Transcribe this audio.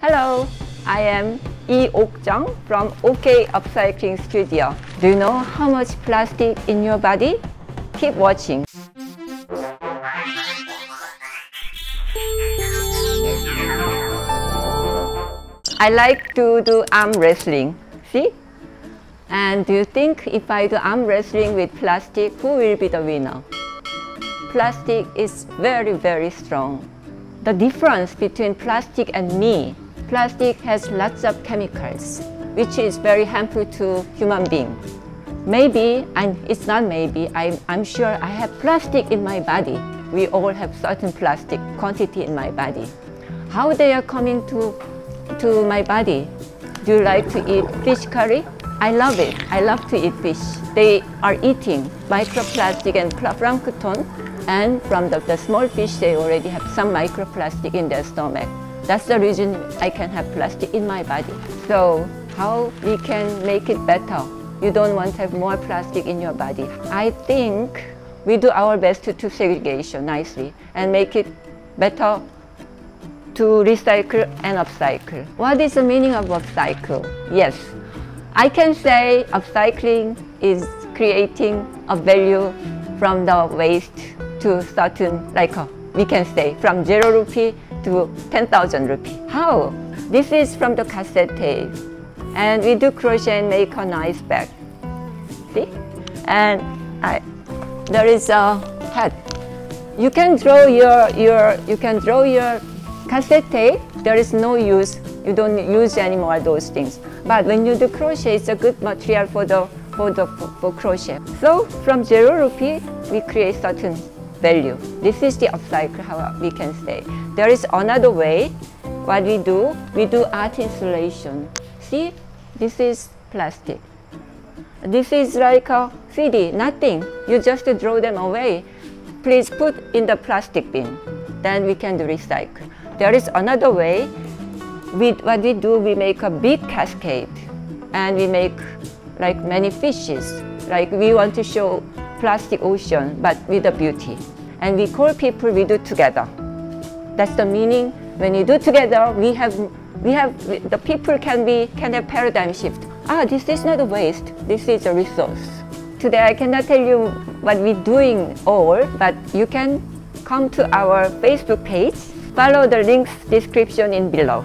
Hello, I am Lee OkJung from OK Upcycling Studio. Do you know how much plastic in your body? Keep watching. I like to do arm wrestling, see? And do you think if I do arm wrestling with plastic, who will be the winner? Plastic is very strong. The difference between plastic and me, plastic has lots of chemicals, which is very harmful to human being. Maybe, and it's not maybe, I'm sure I have plastic in my body. We all have certain plastic quantity in my body. How they are coming to my body? Do you like to eat fish curry? I love it. I love to eat fish. They are eating microplastic and plankton, and from the small fish they already have some microplastic in their stomach. That's the reason I can have plastic in my body. So how we can make it better? You don't want to have more plastic in your body. I think we do our best to segregation nicely and make it better to recycle and upcycle. What is the meaning of upcycle? Yes, I can say upcycling is creating a value from the waste to certain, like we can say from 0 rupee to 10,000 rupee. How? This is from the cassette tape, and we do crochet and make a nice bag. See? And there is a hat. You can draw your cassette tape. There is no use. You don't use anymore those things. But when you do crochet, it's a good material for crochet. So from 0 rupee, we create certain value. This is the upcycle, how we can say. There is another way. What we do art installation. See, this is plastic. This is like a CD, nothing. You just throw them away. Please put in the plastic bin. Then we can do recycle. There is another way. What we do, we make a big cascade, and we make like many fishes. Like we want to show plastic ocean, but with the beauty. And we call people, we do together. That's the meaning. When you do together, the people can have paradigm shift. Ah, this is not a waste. This is a resource. Today I cannot tell you what we're doing all, but you can come to our Facebook page. Follow the links description in below.